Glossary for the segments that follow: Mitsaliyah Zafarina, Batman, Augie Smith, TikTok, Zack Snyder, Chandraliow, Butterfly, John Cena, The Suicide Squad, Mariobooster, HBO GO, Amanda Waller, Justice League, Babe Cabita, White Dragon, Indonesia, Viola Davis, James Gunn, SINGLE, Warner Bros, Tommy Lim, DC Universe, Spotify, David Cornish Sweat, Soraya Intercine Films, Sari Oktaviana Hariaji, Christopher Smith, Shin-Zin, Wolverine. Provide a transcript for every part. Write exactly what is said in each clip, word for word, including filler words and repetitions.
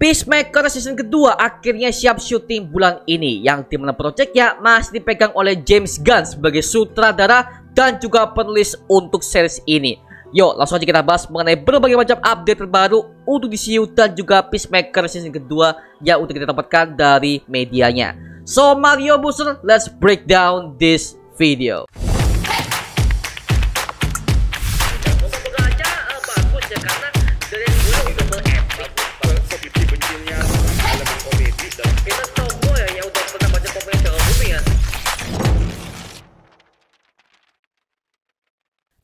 Peacemaker season kedua akhirnya siap syuting bulan ini, yang timnya projectnya masih dipegang oleh James Gunn sebagai sutradara dan juga penulis untuk series ini. Yo, langsung aja kita bahas mengenai berbagai macam update terbaru untuk D C U dan juga Peacemaker season kedua yang untuk kita dapatkan dari medianya. So Mario Booster, let's break down this video.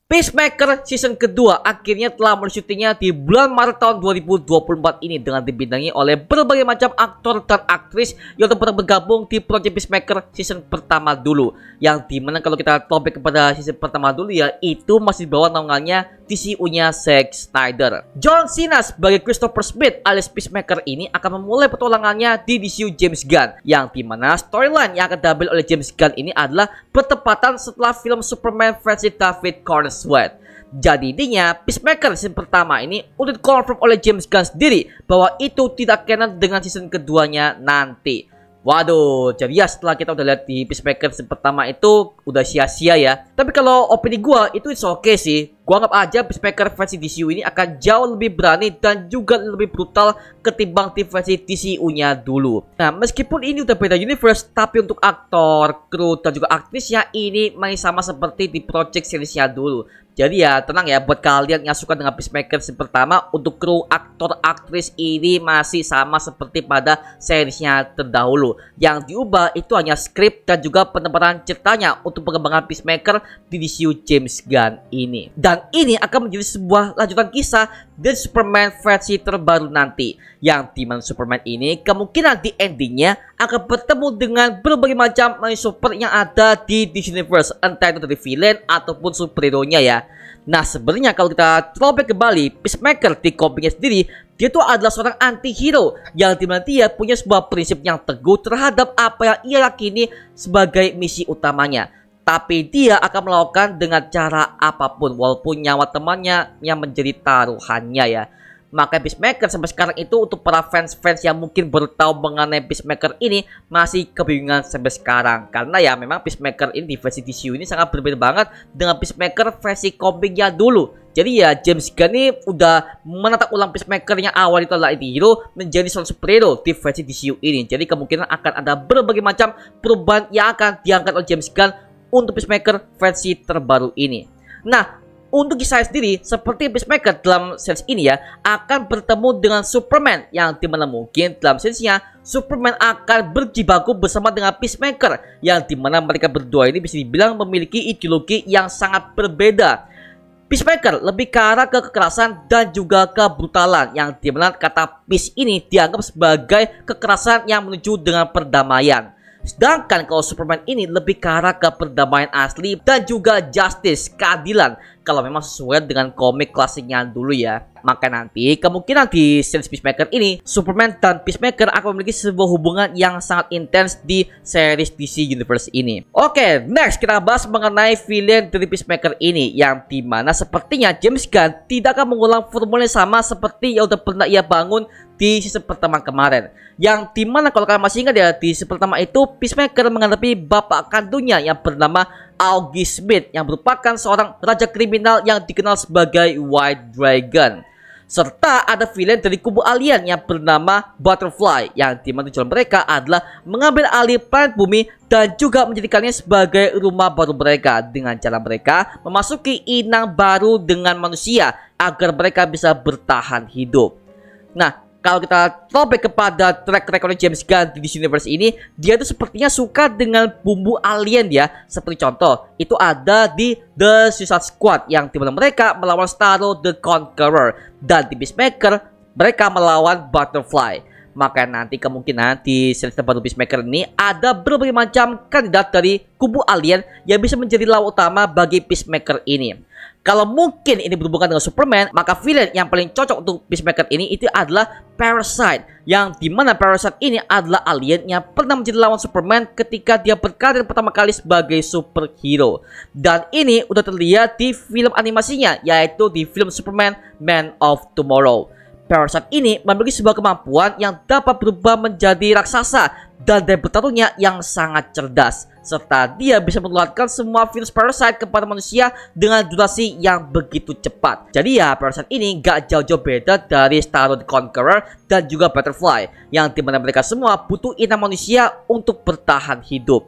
Peacemaker season kedua akhirnya telah mulai syutingnya di bulan Maret tahun dua ribu dua puluh empat ini dengan dibintangi oleh berbagai macam aktor dan aktris yang pernah bergabung di proyek Peacemaker season pertama dulu, yang dimana kalau kita topik kepada season pertama dulu ya, itu masih di bawah naungannya D C U-nya Zack Snyder. John Cena sebagai Christopher Smith alias Peacemaker ini akan memulai petualangannya di D C U James Gunn, yang dimana storyline yang akan diambil oleh James Gunn ini adalah bertepatan setelah film Superman versi David Cornish Sweat. Jadi intinya Peacemaker season pertama ini udah dikonfirm oleh James Gunn sendiri bahwa itu tidak canon dengan season keduanya nanti. Waduh, jadi ya setelah kita udah lihat di Peacemaker season pertama itu udah sia-sia ya. Tapi kalau opini gua itu it's okay sih. Gua anggap aja Peacemaker versi D C U ini akan jauh lebih berani dan juga lebih brutal ketimbang tim versi D C U-nya dulu. Nah, meskipun ini udah beda universe, tapi untuk aktor, kru, dan juga aktrisnya ini masih sama seperti di project seriesnya dulu. Jadi ya tenang ya, buat kalian yang suka dengan Peacemaker season pertama, untuk kru, aktor, aktris ini masih sama seperti pada seriesnya terdahulu. Yang diubah itu hanya skrip dan juga penempatan ceritanya untuk pengembangan Peacemaker di D C U James Gunn ini. Dan ini akan menjadi sebuah lanjutan kisah dari Superman versi terbaru nanti, yang dimana Superman ini kemungkinan di endingnya akan bertemu dengan berbagai macam super yang ada di D C Universe, entah itu dari villain ataupun superhero-nya ya. Nah sebenarnya kalau kita throwback kembali, Peacemaker di komiknya sendiri dia tuh adalah seorang anti-hero yang dimana dia punya sebuah prinsip yang teguh terhadap apa yang ia yakini sebagai misi utamanya. Tapi dia akan melakukan dengan cara apapun walaupun nyawa temannya yang menjadi taruhannya ya. Maka Peacemaker sampai sekarang itu untuk para fans-fans yang mungkin baru tahu mengenai Peacemaker ini masih kebingungan sampai sekarang. Karena ya memang Peacemaker ini di versi D C U ini sangat berbeda banget dengan Peacemaker versi komiknya dulu. Jadi ya James Gunn ini udah menata ulang Peacemaker yang awal itu adalah anti-hero menjadi seorang superhero di versi D C U ini. Jadi kemungkinan akan ada berbagai macam perubahan yang akan diangkat oleh James Gunn untuk Peacemaker versi terbaru ini. Nah, untuk kisah sendiri, seperti Peacemaker dalam series ini ya, akan bertemu dengan Superman, yang dimana mungkin dalam seriesnya Superman akan berjibaku bersama dengan Peacemaker, yang dimana mereka berdua ini bisa dibilang memiliki ideologi yang sangat berbeda. Peacemaker lebih ke arah ke kekerasan dan juga kebrutalan, yang dimana kata peace ini dianggap sebagai kekerasan yang menuju dengan perdamaian. Sedangkan kalau Superman ini lebih ke arah ke perdamaian asli dan juga justice, keadilan. Kalau memang sesuai dengan komik klasiknya dulu ya. Maka nanti kemungkinan di series Peacemaker ini, Superman dan Peacemaker akan memiliki sebuah hubungan yang sangat intens di series D C Universe ini. Oke, next kita bahas mengenai villain dari Peacemaker ini, yang dimana sepertinya James Gunn tidak akan mengulang formula sama seperti yang udah pernah ia bangun di season pertama kemarin. Yang dimana kalau kalian masih ingat ya, di season pertama itu Peacemaker menghadapi bapak kandungnya yang bernama Augie Smith, yang merupakan seorang raja kriminal yang dikenal sebagai White Dragon. Serta ada villain dari kubu alien yang bernama Butterfly, yang dimana tujuan mereka adalah mengambil alih planet bumi dan juga menjadikannya sebagai rumah baru mereka, dengan cara mereka memasuki inang baru dengan manusia agar mereka bisa bertahan hidup. Nah, kalau kita throwback kepada track record James Gunn di D C Universe ini, dia tuh sepertinya suka dengan bumbu alien ya. Seperti contoh, itu ada di The Suicide Squad, yang dimana mereka melawan Starro The Conqueror. Dan di Peacemaker, mereka melawan Butterfly. Maka nanti kemungkinan di series terbaru Peacemaker ini ada berbagai macam kandidat dari kubu alien yang bisa menjadi lawan utama bagi Peacemaker ini. Kalau mungkin ini berhubungan dengan Superman, maka villain yang paling cocok untuk Peacemaker ini itu adalah Parasite, yang dimana Parasite ini adalah alien yang pernah menjadi lawan Superman ketika dia berkarir pertama kali sebagai superhero. Dan ini udah terlihat di film animasinya, yaitu di film Superman Man of Tomorrow. Parasite ini memiliki sebuah kemampuan yang dapat berubah menjadi raksasa dan daya bertarungnya yang sangat cerdas, serta dia bisa menularkan semua virus Parasite kepada manusia dengan durasi yang begitu cepat. Jadi ya, Parasite ini gak jauh-jauh beda dari Starro The Conqueror dan juga Butterfly, yang dimana mereka semua butuh inang manusia untuk bertahan hidup.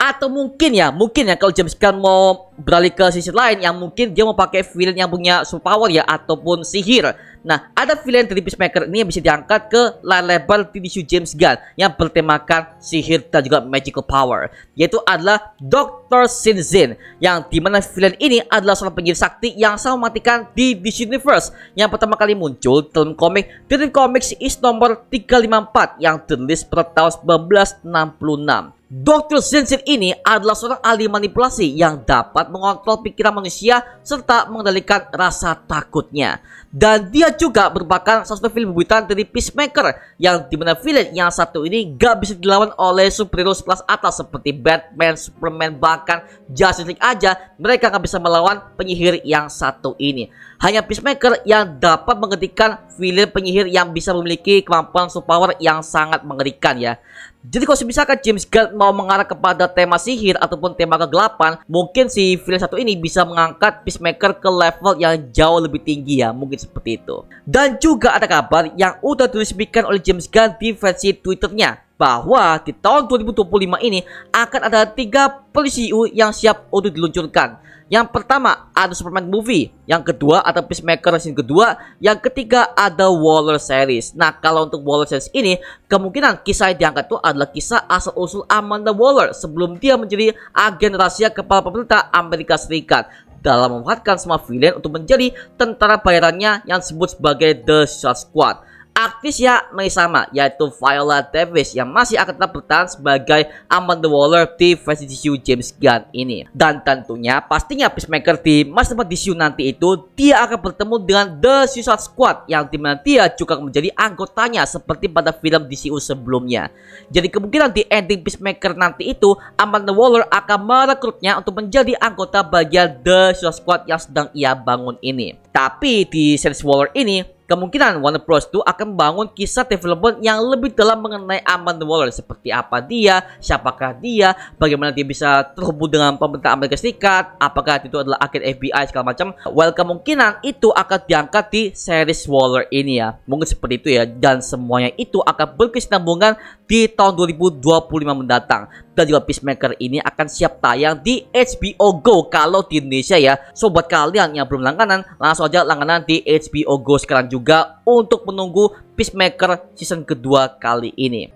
Atau mungkin ya, mungkin ya kalau James Gunn mau beralih ke sisi lain, yang mungkin dia mau pakai villain yang punya superpower ya, ataupun sihir. Nah, ada villain dari Peacemaker ini yang bisa diangkat ke layar lebar D C U James Gunn yang bertemakan sihir dan juga magical power, yaitu adalah doktor Shin-Zin, yang dimana villain ini adalah seorang penyihir sakti yang sama mematikan di D C Universe, yang pertama kali muncul dalam komik Detective Comics is nomor tiga lima empat yang dirilis pada tahun seribu sembilan ratus enam puluh enam. doktor Shin-Zin ini adalah seorang ahli manipulasi yang dapat mengontrol pikiran manusia serta mengendalikan rasa takutnya. Dan dia juga merupakan salah satu film bebutan dari Peacemaker, yang dimana villain yang satu ini gak bisa dilawan oleh superhero kelas atas seperti Batman, Superman, bahkan Justice League aja mereka gak bisa melawan penyihir yang satu ini. Hanya Peacemaker yang dapat menghentikan villain penyihir yang bisa memiliki kemampuan superpower yang sangat mengerikan ya. Jadi kalau misalkan James Gunn mau mengarah kepada tema sihir ataupun tema kegelapan, mungkin si film satu ini bisa mengangkat Peacemaker ke level yang jauh lebih tinggi ya, mungkin seperti itu. Dan juga ada kabar yang udah diresmikan oleh James Gunn di versi Twitternya, bahwa di tahun dua ribu dua puluh lima ini akan ada tiga D C U yang siap untuk diluncurkan. Yang pertama ada Superman movie, yang kedua ada Peacemaker season kedua, yang ketiga ada Waller series. Nah, kalau untuk Waller series ini kemungkinan kisah yang diangkat itu adalah kisah asal usul Amanda Waller sebelum dia menjadi agen rahasia kepala pemerintah Amerika Serikat dalam memanfaatkan semua villain untuk menjadi tentara bayarannya yang disebut sebagai The Suicide Squad. Aktris ya masih sama, yaitu Viola Davis yang masih akan tetap bertahan sebagai Amanda Waller di versi D C U James Gunn ini. Dan tentunya pastinya Peacemaker di masa depan D C U nanti itu dia akan bertemu dengan The Suicide Squad, yang dimana dia juga menjadi anggotanya seperti pada film D C U sebelumnya. Jadi kemungkinan di ending Peacemaker nanti itu Amanda Waller akan merekrutnya untuk menjadi anggota bagian The Suicide Squad yang sedang ia bangun ini. Tapi di series Waller ini kemungkinan Warner Bros itu akan membangun kisah development yang lebih dalam mengenai Amanda Waller. Seperti apa dia, siapakah dia, bagaimana dia bisa terhubung dengan pemerintah Amerika Serikat, apakah itu adalah agen F B I, segala macam. Well, kemungkinan itu akan diangkat di series Waller ini ya. Mungkin seperti itu ya. Dan semuanya itu akan berkesinambungan di tahun dua ribu dua puluh lima mendatang. Dan juga Peacemaker ini akan siap tayang di H B O GO kalau di Indonesia ya. Sobat kalian yang belum langganan, langsung aja langganan di H B O GO sekarang juga. Juga untuk menunggu Peacemaker season kedua kali ini.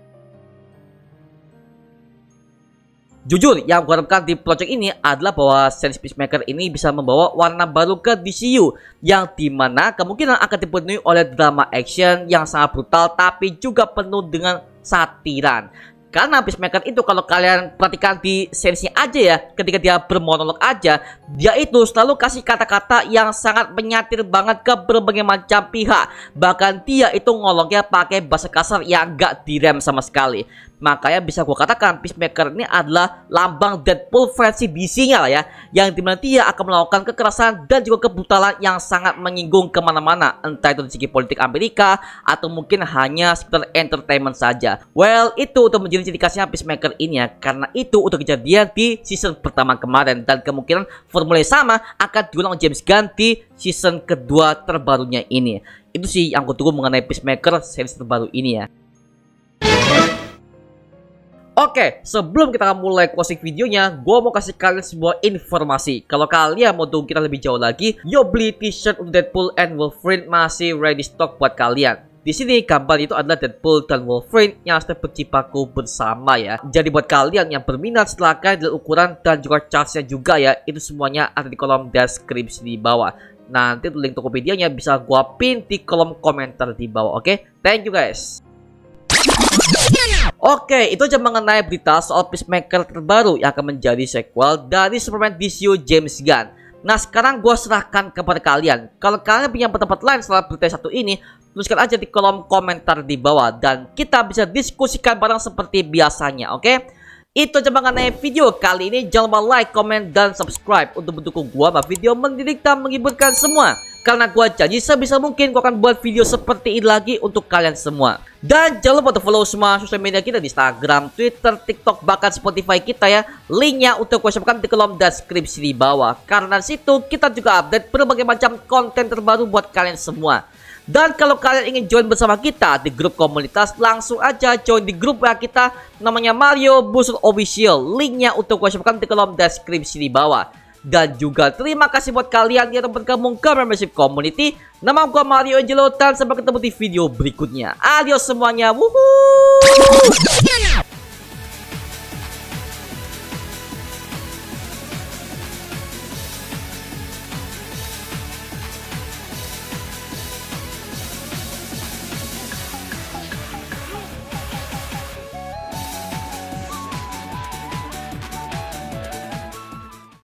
Jujur, yang gue harapkan di project ini adalah bahwa series Peacemaker ini bisa membawa warna baru ke D C U, yang dimana kemungkinan akan dipenuhi oleh drama action yang sangat brutal tapi juga penuh dengan satiran. Karena Peacemaker itu kalau kalian perhatikan di seriesnya aja ya, ketika dia bermonolog aja, dia itu selalu kasih kata-kata yang sangat menyatir banget ke berbagai macam pihak. Bahkan dia itu ngolongnya pakai bahasa kasar yang gak direm sama sekali. Makanya bisa gue katakan Peacemaker ini adalah lambang Deadpool versi D C-nya lah ya, yang dimana dia akan melakukan kekerasan dan juga kebutalan yang sangat menyinggung kemana-mana, entah itu di segi politik Amerika atau mungkin hanya seputar entertainment saja. Well, itu untuk menjadi ciri khasnya Peacemaker ini ya, karena itu untuk kejadian di season pertama kemarin, dan kemungkinan formula sama akan diulang James Gunn di season kedua terbarunya ini. Itu sih yang aku tunggu mengenai Peacemaker series terbaru ini ya. Oke, okay, sebelum kita mulai closing videonya, gue mau kasih kalian sebuah informasi. Kalau kalian mau dukung kita lebih jauh lagi, yo beli t-shirt untuk Deadpool and Wolverine masih ready stock buat kalian. Di sini gambar itu adalah Deadpool dan Wolverine yang sudah berjibaku bersama ya. Jadi buat kalian yang berminat, silahkan lihat ukuran dan juga charge-nya juga ya. Itu semuanya ada di kolom deskripsi di bawah. Nanti link Tokopedia-nya bisa gue pin di kolom komentar di bawah. Oke, okay? Thank you guys. Oke, itu aja mengenai berita soal Peacemaker terbaru yang akan menjadi sequel dari Superman D C U James Gunn. Nah, sekarang gue serahkan kepada kalian. Kalau kalian punya pendapat lain setelah berita satu ini, tuliskan aja di kolom komentar di bawah, dan kita bisa diskusikan bareng seperti biasanya, oke? Okay? Itu aja mengenai video kali ini. Jangan lupa like, comment, dan subscribe untuk mendukung gue bahwa video mendidik dan menghiburkan semua. karena gua janji sebisa mungkin gua akan buat video seperti ini lagi untuk kalian semua. Dan jangan lupa untuk follow semua sosial media kita di Instagram, Twitter, TikTok, bahkan Spotify kita ya. Linknya untuk gua siapkan di kolom deskripsi di bawah. Karena situ kita juga update berbagai macam konten terbaru buat kalian semua. Dan kalau kalian ingin join bersama kita di grup komunitas, langsung aja join di grup W A kita, namanya Mario Busur Official. Linknya untuk gue siapkan di kolom deskripsi di bawah. Dan juga terima kasih buat kalian yang bergabung ke membership community. Nama gue Mario Angelo, dan sampai ketemu di video berikutnya. Adios semuanya, wuhuu.